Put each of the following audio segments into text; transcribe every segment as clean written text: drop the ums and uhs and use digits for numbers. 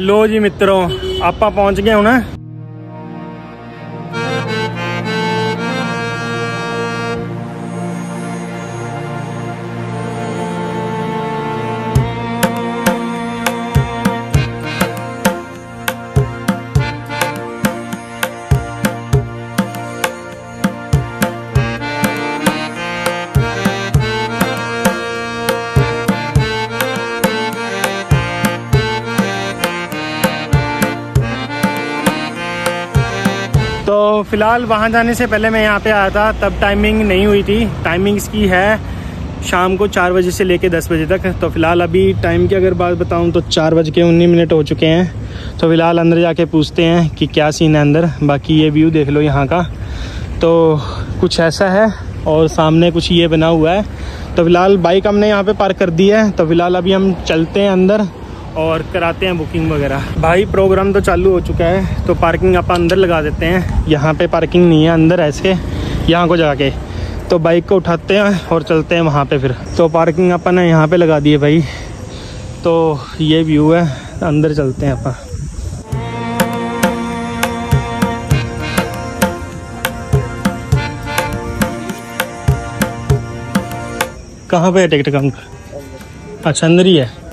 लो जी मित्रों, आप पहुंच गए हो ना। तो फिलहाल वहाँ जाने से पहले मैं यहाँ पे आया था, तब टाइमिंग नहीं हुई थी। टाइमिंग इसकी है शाम को 4 बजे से लेके 10 बजे तक। तो फिलहाल अभी टाइम की अगर बात बताऊँ तो 4:19 हो चुके हैं। तो फिलहाल अंदर जाके पूछते हैं कि क्या सीन है अंदर। बाकी ये व्यू देख लो यहाँ का, तो कुछ ऐसा है और सामने कुछ ये बना हुआ है। तो फिलहाल बाइक हमने यहाँ पर पार्क कर दी है। तो फिलहाल अभी हम चलते हैं अंदर और कराते हैं बुकिंग वगैरह। भाई प्रोग्राम तो चालू हो चुका है, तो पार्किंग आप अंदर लगा देते हैं। यहाँ पे पार्किंग नहीं है अंदर, ऐसे यहाँ को जाके तो बाइक को उठाते हैं और चलते हैं वहाँ पे। फिर तो पार्किंग अपन यहाँ पे लगा दी है भाई। तो ये व्यू है, अंदर चलते हैं अपन। कहाँ पे है टिकट काउंटर? अच्छा, अंदर ही है।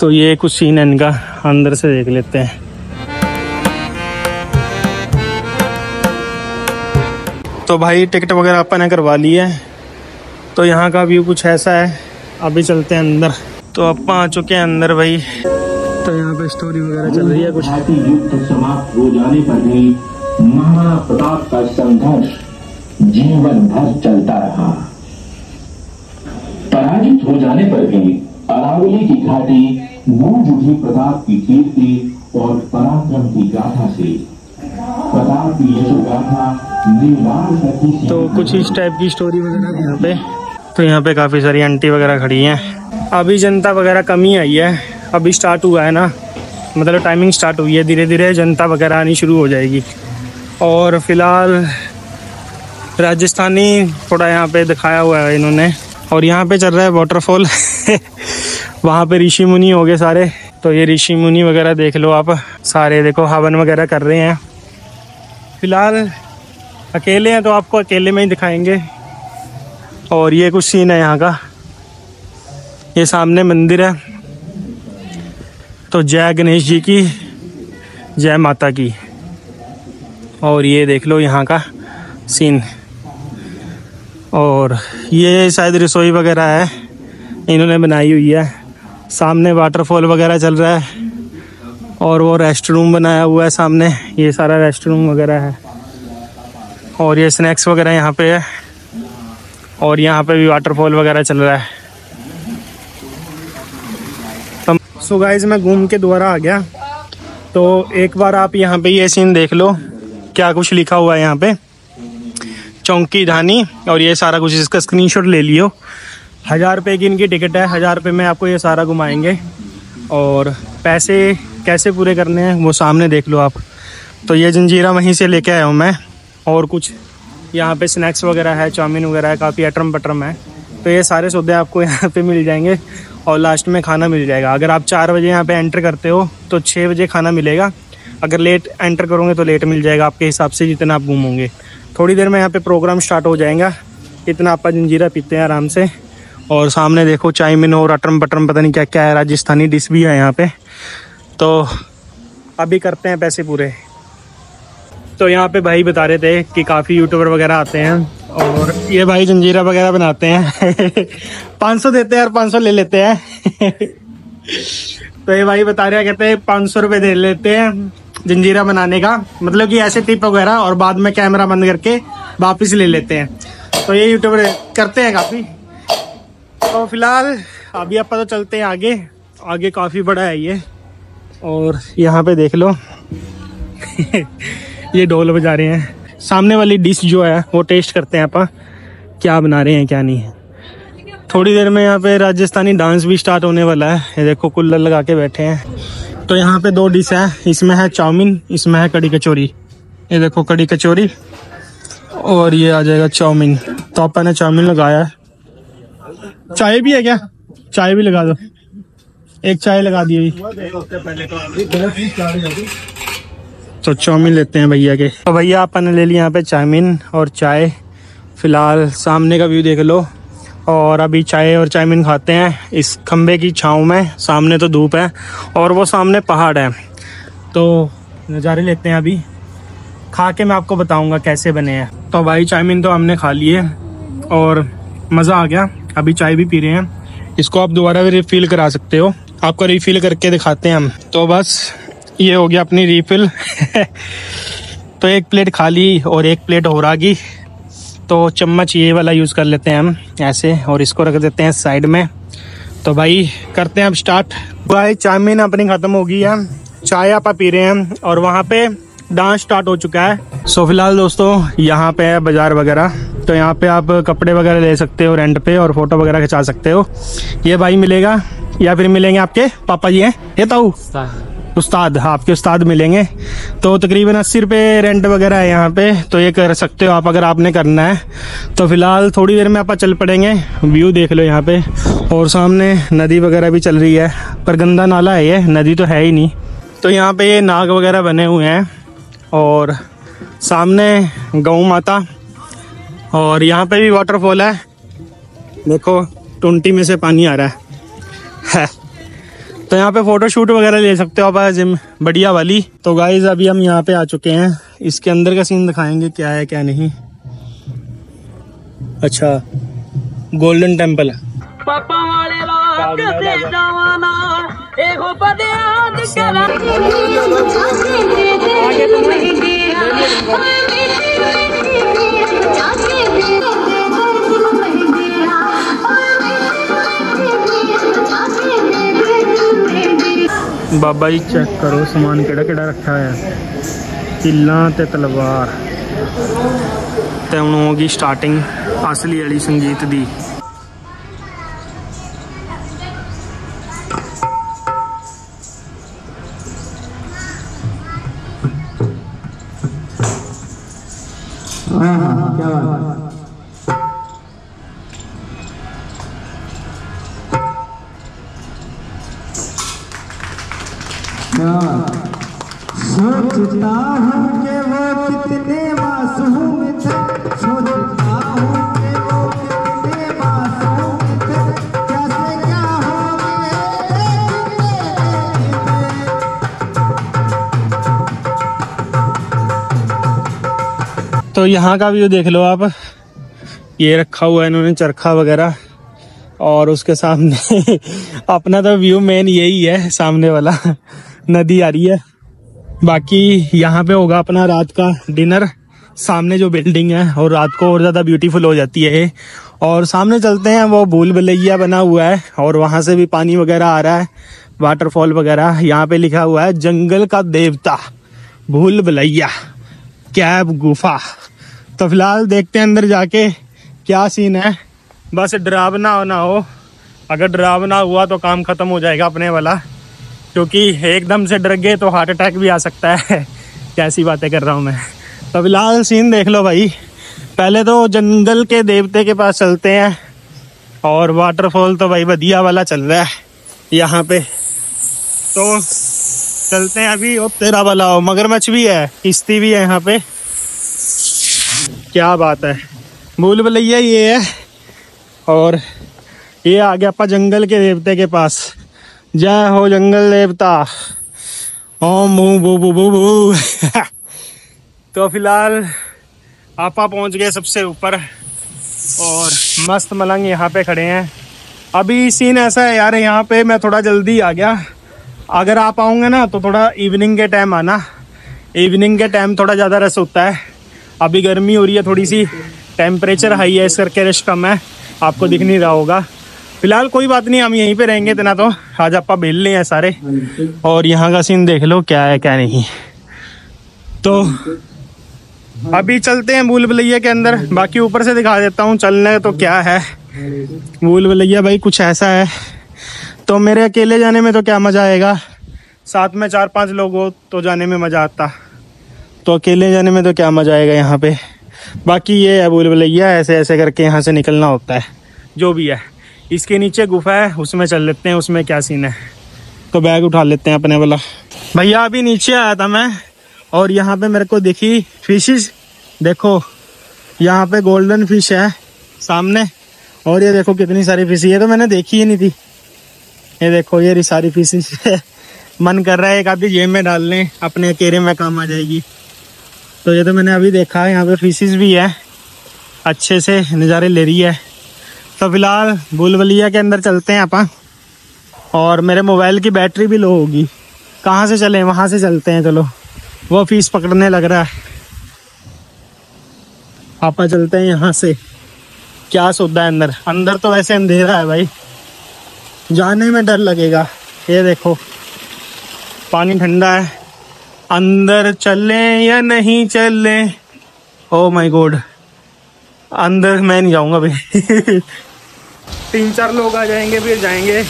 तो ये कुछ सीन है इनका, अंदर से देख लेते हैं। तो भाई टिकट वगैरह अपन ने करवा ली है। तो यहाँ का व्यू कुछ ऐसा है। अभी चलते हैं अंदर। तो अपन आ चुके हैं अंदर भाई। तो यहाँ पे स्टोरी वगैरह चल रही है कुछ। समाप्त हो जाने पर भी महाराणा प्रताप का संघर्ष जीवन भर चलता रहा। पराजित हो जाने पर भी अरावली की घाटी गूंज उठी प्रताप की कीर्ति और पराक्रम की गाथा से। प्रताप की यशोगाथा निर्वाण करती है। तो कुछ इस टाइप की स्टोरी वगैरह यहाँ पे। तो यहाँ पे काफ़ी सारी आंटी वगैरह खड़ी हैं। अभी जनता वगैरह कम ही आई है, अभी स्टार्ट हुआ है ना, मतलब टाइमिंग स्टार्ट हुई है। धीरे धीरे जनता वगैरह आनी शुरू हो जाएगी। और फिलहाल राजस्थानी थोड़ा यहाँ पे दिखाया हुआ है इन्होंने। और यहाँ पे चल रहा है वाटरफॉल वहाँ पे ऋषि मुनि हो गए सारे। तो ये ऋषि मुनि वगैरह देख लो आप, सारे देखो हवन वगैरह कर रहे हैं। फिलहाल अकेले हैं तो आपको अकेले में ही दिखाएंगे। और ये कुछ सीन है यहाँ का। ये सामने मंदिर है। तो जय गणेश जी की, जय माता की। और ये देख लो यहाँ का सीन। और ये शायद रसोई वगैरह है इन्होंने बनाई हुई है। सामने वाटरफॉल वगैरह चल रहा है और वो रेस्ट रूम बनाया हुआ है सामने। ये सारा रेस्ट रूम वगैरह है। और ये स्नैक्स वगैरह यहाँ पे है। और यहाँ पे भी वाटरफॉल वगैरह चल रहा है। सो गाइस, मैं घूम के दोबारा आ गया। तो एक बार आप यहाँ पे ये सीन देख लो, क्या कुछ लिखा हुआ है यहाँ पे, चौंकी धानी। और ये सारा कुछ, इसका स्क्रीनशॉट ले लियो। 1000 रुपये की इनकी टिकट है। 1000 रुपये में आपको ये सारा घुमाएंगे। और पैसे कैसे पूरे करने हैं वो सामने देख लो आप। तो ये जंजीरा वहीं से लेके आया हूँ मैं। और कुछ यहाँ पे स्नैक्स वगैरह है, चाउमीन वगैरह है, काफ़ी अटरम पटरम है। तो ये सारे सौदे आपको यहाँ पे मिल जाएंगे। और लास्ट में खाना मिल जाएगा। अगर आप 4 बजे यहाँ पे एंटर करते हो तो 6 बजे खाना मिलेगा। अगर लेट एंटर करोगे तो लेट मिल जाएगा, आपके हिसाब से जितना आप घूमोगे। थोड़ी देर में यहाँ पे प्रोग्राम स्टार्ट हो जाएगा। इतना आप जंजीरा पीते हैं आराम से। और सामने देखो चाइमिन और अटरम पटरम पता नहीं क्या क्या है। राजस्थानी डिश भी है यहाँ पे। तो अभी करते हैं पैसे पूरे। तो यहाँ पे भाई बता रहे थे कि काफ़ी यूट्यूबर वगैरह आते हैं और ये भाई जंजीरा वगैरह बनाते हैं 500 देते हैं और 500 ले लेते हैं तो ये भाई बता रहे हैं, कहते हैं 500 रुपये दे लेते हैं जंजीरा बनाने का, मतलब कि ऐसे टिप वगैरह, और बाद में कैमरा बंद करके वापस ले लेते हैं। तो ये यूट्यूबर करते हैं काफ़ी। तो फिलहाल अभी आप तो चलते हैं आगे। आगे काफ़ी बड़ा है ये। और यहाँ पे देख लो ये ढोल बजा रहे हैं। सामने वाली डिश जो है वो टेस्ट करते हैं आप, क्या बना रहे हैं क्या नहीं है। थोड़ी देर में यहाँ पे राजस्थानी डांस भी स्टार्ट होने वाला है। ये देखो कुल्लर लगा के बैठे हैं। तो यहाँ पे 2 डिश है, इसमें है चाउमीन, इसमें है कड़ी कचौरी। ये देखो कड़ी कचौरी और ये आ जाएगा चाउमीन। तो अपन ने चाउमीन लगाया है। चाय भी है क्या? चाय भी लगा दो, एक चाय लगा दिए। तो चाउमीन लेते हैं भैया के। तो भैया अपन ने ले लिया यहाँ पे चाउमीन और चाय। फिलहाल सामने का व्यू देख लो और अभी चाय और चाउमीन खाते हैं इस खम्बे की छाँव में। सामने तो धूप है और वो सामने पहाड़ है, तो नज़ारे लेते हैं। अभी खा के मैं आपको बताऊंगा कैसे बने हैं। तो भाई चाउमीन तो हमने खा लिए और मज़ा आ गया। अभी चाय भी पी रहे हैं, इसको आप दोबारा भी रिफ़िल करा सकते हो, आपको रिफ़िल करके दिखाते हैं हम। तो बस ये हो गया अपनी रिफ़िल। तो एक प्लेट खा ली और एक प्लेट हो रागी। तो चम्मच ये वाला यूज़ कर लेते हैं हम ऐसे और इसको रख देते हैं साइड में। तो भाई करते हैं अब स्टार्ट। भाई चाउमीन अपनी ख़त्म हो गई है, चाय आपा पी रहे हैं और वहाँ पे डांस स्टार्ट हो चुका है। सो फिलहाल दोस्तों यहाँ पे है बाज़ार वगैरह, तो यहाँ पे आप कपड़े वगैरह ले सकते हो रेंट पे और फ़ोटो वगैरह खिंचा सकते हो। ये भाई मिलेगा या फिर मिलेंगे आपके पापा जी हैं, ये ताऊ उस्ताद, आपके उस्ताद मिलेंगे। तो तकरीबन 80 रुपये रेंट वगैरह है यहाँ पे, तो ये कर सकते हो आप अगर आपने करना है। तो फिलहाल थोड़ी देर में आप चल पड़ेंगे। व्यू देख लो यहाँ पे और सामने नदी वगैरह भी चल रही है, पर गंदा नाला है, ये नदी तो है ही नहीं। तो यहाँ पे ये नाग वगैरह बने हुए हैं और सामने गऊ माता और यहाँ पे भी वाटरफॉल है। देखो टूंटी में से पानी आ रहा है। तो यहाँ पे फ़ोटो शूट वगैरह ले सकते हो आप, जिम बढ़िया वाली। तो गाइज़ अभी हम यहाँ पे आ चुके हैं, इसके अंदर का सीन दिखाएंगे क्या है क्या नहीं। अच्छा गोल्डन टेम्पल है। बाबा जी चेक करो सामान केड़ा केड़ा रखा है। किला ते तलवार ते हुण होगी स्टार्टिंग असली वाली संगीत दी। सोचता हूँ कि वो कितने मासूम थे, सोचता हूँ कि वो कितने मासूम थे, कैसे क्या हो गए। तो यहाँ का व्यू देख लो आप, ये रखा हुआ है इन्होंने चरखा वगैरह और उसके सामने अपना तो व्यू मेन यही है, सामने वाला नदी आ रही है। बाकी यहाँ पे होगा अपना रात का डिनर, सामने जो बिल्डिंग है, और रात को और ज़्यादा ब्यूटीफुल हो जाती है। और सामने चलते हैं, वो भूल भुलैया बना हुआ है और वहाँ से भी पानी वगैरह आ रहा है, वाटरफॉल वगैरह। यहाँ पे लिखा हुआ है जंगल का देवता भूल भुलैया कैब गुफा। तो फिलहाल देखते हैं अंदर जाके क्या सीन है। बस डरावना होना हो, अगर डरावना हुआ तो काम ख़त्म हो जाएगा अपने वाला, क्योंकि एकदम से डर गए तो हार्ट अटैक भी आ सकता है। कैसी बातें कर रहा हूँ मैं। तो फिलहाल सीन देख लो भाई। पहले तो जंगल के देवते के पास चलते हैं और वाटरफॉल तो भाई बढ़िया वाला चल रहा है यहाँ पे। तो चलते हैं अभी। और तेरा वाला हो, मगरमच्छ भी है, किश्ती भी है यहाँ पे। क्या बात है। भूल भुलैया ये है और ये आ गया अपना जंगल के देवते के पास। जय हो जंगल देवता, ओम बू बू बू बू बू। तो फिलहाल आपा पहुंच गए सबसे ऊपर और मस्त मलंग यहाँ पे खड़े हैं। अभी सीन ऐसा है यार, यहाँ पे मैं थोड़ा जल्दी आ गया। अगर आप आओगे ना तो थोड़ा इवनिंग के टाइम आना, इवनिंग के टाइम थोड़ा ज़्यादा रश होता है। अभी गर्मी हो रही है थोड़ी सी, टेम्परेचर हाई है, इस करके रश कम है, आपको दिख नहीं रहा होगा। फिलहाल कोई बात नहीं, हम यहीं पे रहेंगे इतना। तो आज आपा बेल ले हैं सारे। और यहाँ का सीन देख लो क्या है क्या नहीं। तो अभी चलते हैं भूल भुलैया के अंदर, बाकी ऊपर से दिखा देता हूँ चलने तो क्या है। भूल भुलैया भाई कुछ ऐसा है, तो मेरे अकेले जाने में तो क्या मज़ा आएगा, साथ में 4-5 लोग हो तो जाने में मज़ा आता। तो अकेले जाने में तो क्या मज़ा आएगा यहाँ पर। बाकी ये है भूल भुलैया, ऐसे ऐसे करके यहाँ से निकलना होता है। जो भी है इसके नीचे गुफा है, उसमें चल लेते हैं, उसमें क्या सीन है। तो बैग उठा लेते हैं अपने वाला। भैया अभी नीचे आया था मैं और यहाँ पे मेरे को दिखी फिशेस। देखो यहाँ पे गोल्डन फिश है सामने, और ये देखो कितनी सारी फिश। ये तो मैंने देखी ही नहीं थी। ये देखो ये सारी फिशेस है। मन कर रहा है एक आधी जेब में डाल लें, अपने केरे में काम आ जाएगी। तो ये तो मैंने अभी देखा है, यहाँ पे फिशेस भी है, अच्छे से नज़ारे ले रही है। तो फिलहाल बुलबुलिया के अंदर चलते हैं अपन, और मेरे मोबाइल की बैटरी भी लो होगी। कहाँ से चलें? वहाँ से चलते हैं, चलो। वो फिश पकड़ने लग रहा है आपा। चलते हैं यहाँ से, क्या सौदा है अंदर। अंदर तो वैसे अंधेरा है भाई, जाने में डर लगेगा। ये देखो पानी ठंडा है। अंदर चलें या नहीं चलें? ओह माय गॉड, अंदर मैं नहीं जाऊँगा भाई। 3-4 लोग आ जाएंगे फिर जाएंगे,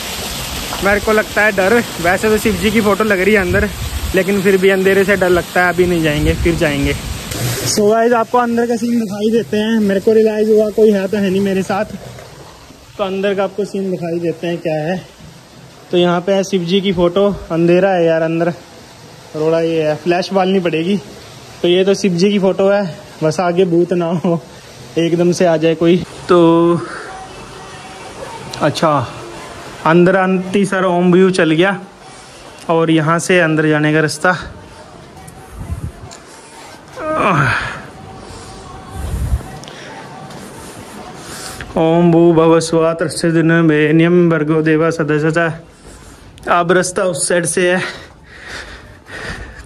मेरे को लगता है डर। वैसे तो शिव जी की फ़ोटो लग रही है अंदर, लेकिन फिर भी अंधेरे से डर लगता है। अभी नहीं जाएंगे, फिर जाएंगे। सो गाइस आपको अंदर का सीन दिखाई देते हैं। मेरे को रियलाइज़ हुआ कोई है तो है नहीं मेरे साथ, तो अंदर का आपको सीन दिखाई देते हैं क्या है। तो यहाँ पे है शिव जी की फ़ोटो। अंधेरा है यार अंदर, रोड़ा ये है, फ्लैश बालनी पड़ेगी। तो ये तो शिव जी की फ़ोटो है, बस आगे भूत ना हो, एकदम से आ जाए कोई। तो अच्छा अंदर आंती सर ओम व्यू चल गया, और यहाँ से अंदर जाने का रास्ता। ओम भू भव स्वा तत्सदिन नियम भर्गो देवा सदा। अब रास्ता उस साइड से है।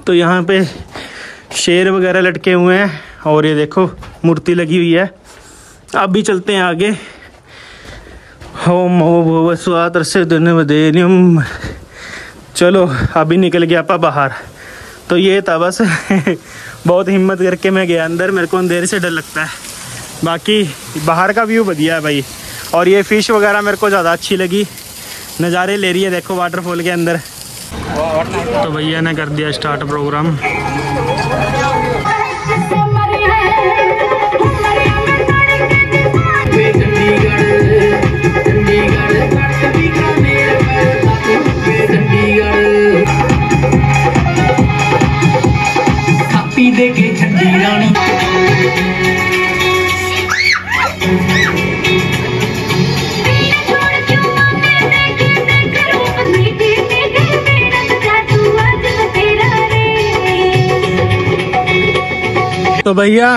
तो यहाँ पे शेर वगैरह लटके हुए हैं, और ये देखो मूर्ति लगी हुई है। अब भी चलते हैं आगे। ओम भू भव स्वा तत्सदिन नियम। चलो अभी निकल गया आपा बाहर। तो ये था बस। बहुत हिम्मत करके मैं गया अंदर, मेरे को अंधेरे से डर लगता है। बाकी बाहर का व्यू बढ़िया है भाई, और ये फ़िश वगैरह मेरे को ज़्यादा अच्छी लगी, नज़ारे ले रही है। देखो वाटरफॉल के अंदर। तो भैया ने कर दिया स्टार्ट प्रोग्राम। देखे छठी रानी तो भैया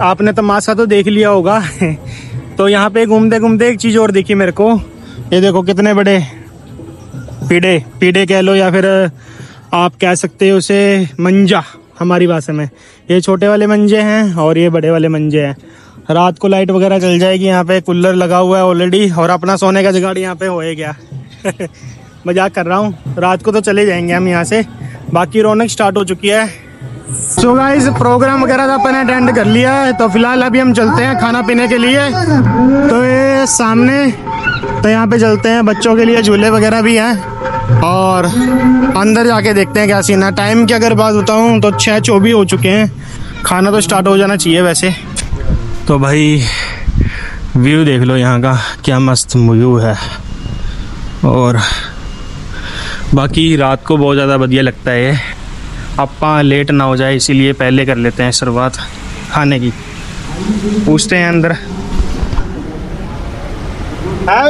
आपने तमाशा तो देख लिया होगा। तो यहाँ पे घूमते घूमते एक चीज और देखी मेरे को। ये देखो कितने बड़े पीड़े कह लो, या फिर आप कह सकते हो उसे मंजा हमारी भाषा में। ये छोटे वाले मंजे हैं और ये बड़े वाले मंजे हैं। रात को लाइट वगैरह चल जाएगी। यहाँ पे कूलर लगा हुआ है ऑलरेडी, और अपना सोने का जुगाड़ यहाँ पे होए गया। मजाक कर रहा हूँ, रात को तो चले जाएंगे हम यहाँ से। बाकी रौनक स्टार्ट हो चुकी है। सो गाइस प्रोग्राम वगैरह तो अपन अटेंड कर लिया है। तो फिलहाल अभी हम चलते हैं खाना पीने के लिए। तो ये सामने, तो यहाँ पे चलते हैं, बच्चों के लिए झूले वगैरह भी हैं, और अंदर जाके देखते हैं क्या सीन है। टाइम की अगर बात बताऊँ तो 6:24 हो चुके हैं। खाना तो स्टार्ट हो जाना चाहिए वैसे। तो भाई व्यू देख लो यहाँ का, क्या मस्त व्यू है। और बाकी रात को बहुत ज़्यादा बढ़िया लगता है। अपना लेट ना हो जाए इसीलिए पहले कर लेते हैं शुरुआत खाने की। पूछते हैं अंदर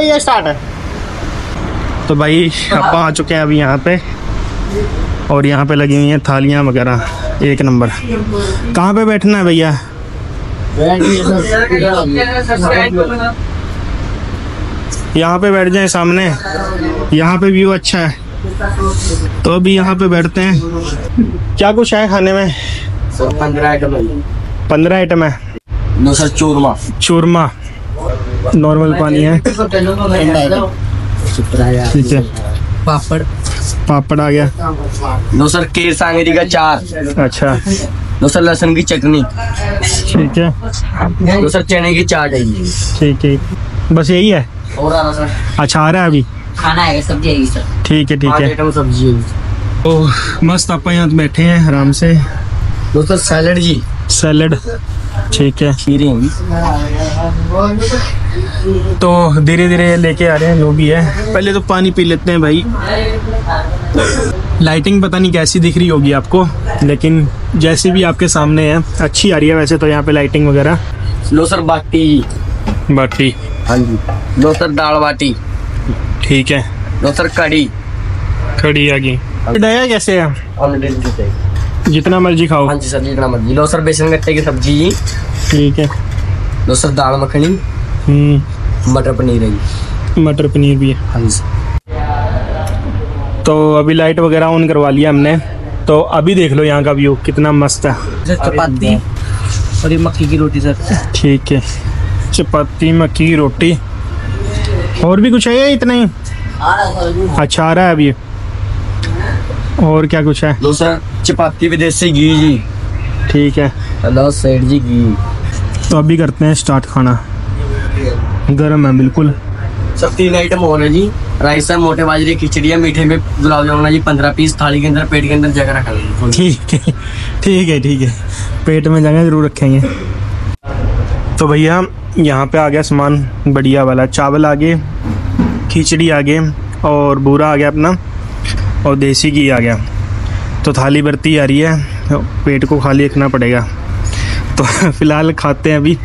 ये स्टार्ट है। तो भाई अपन आ चुके हैं अभी यहाँ पे, और यहाँ पे लगी हुई हैं थालियाँ वगैरह, एक नंबर। कहाँ पे बैठना है भैया? यहाँ पे बैठ जाए सामने, यहाँ पे व्यू अच्छा है। तो अभी यहाँ पे बैठते हैं। क्या कुछ है खाने में? 15 आइटम है। सर चूरमा नॉर्मल पानी है, ठीक है। पापड़ आ गया। नो सर केर सांगरी का चार। अच्छा। नो सर लहसुन की चटनी, ठीक है। नो सर चने की चाट है, ठीक है। बस यही है और आ रहा सर। अच्छा आ रहा है अभी। खाना है, सब्जी है सर, ठीक है ठीक है। सब्जी है। ओह मस्त, आप यहाँ बैठे हैं आराम से। नो सर सैलेड जी, सैलड, ठीक है। तो धीरे धीरे लेके आ रहे हैं जो भी है। पहले तो पानी पी लेते हैं भाई। लाइटिंग पता नहीं कैसी दिख रही होगी आपको, लेकिन जैसे भी आपके सामने है अच्छी आ रही है। वैसे तो यहाँ पे लाइटिंग वगैरह। लो सर बाटी बाटी, हाँ जी। लो सर दाल बाटी, ठीक है। लो सर कड़ी कड़ी आ गई। डाया कैसे है? जितना मर्जी खाओ। हाँ जी सर, जितना मर्जी। लो सर बेसन गट्टे की सब्जी, ठीक है। लो सर दाल मखनी, मटर पनीर है, मटर पनीर भी है। हाँ जी। तो अभी लाइट वगैरह ऑन करवा लिया हमने, तो अभी देख लो यहाँ का व्यू कितना मस्त है। चपाती और ये मक्की की रोटी सर, ठीक है। चपाती, मक्की की रोटी, और भी कुछ है या इतना ही? अच्छा आ रहा है अभी। और क्या कुछ है? लो सर चपाती विदेशी घी जी, ठीक है। हेलो सेठ जी घी। तो अभी करते हैं स्टार्ट। खाना गर्म है बिल्कुल। सब 3 आइटम हो रहे जी। राइस है, मोटे बाजरे खिचड़ी, मीठे में गुलाब जामुन जी। 15 पीस थाली के अंदर, पेट के अंदर जगह रखा है। ठीक है ठीक है ठीक है, पेट में जगह जरूर रखेंगे। तो भैया यहाँ पे आ गया सामान बढ़िया वाला। चावल आ गए, खिचड़ी आ गए, और बूरा आ गया अपना, और देसी घी आ गया। तो थाली बरती आ रही है, पेट को खाली रखना पड़ेगा। तो फिलहाल खाते हैं अभी।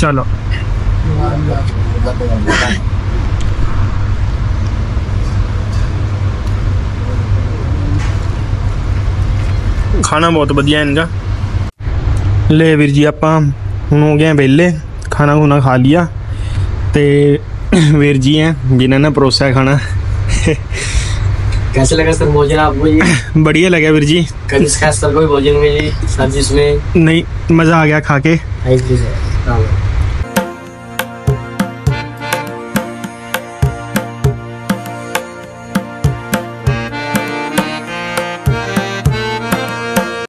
चलो खाना बहुत बढ़िया इनका। ले वीर जी आप हो गए वेले, खाना खुना खा लिया। तो वीर जी हैं जिन्हें ना परोसा खाना। कैसे लगा सर भोजन आपको ये? बढ़िया लगा वीर जी। खास सर कोई भोजन में जी, सब्जी में नहीं, मज़ा आ गया खा के।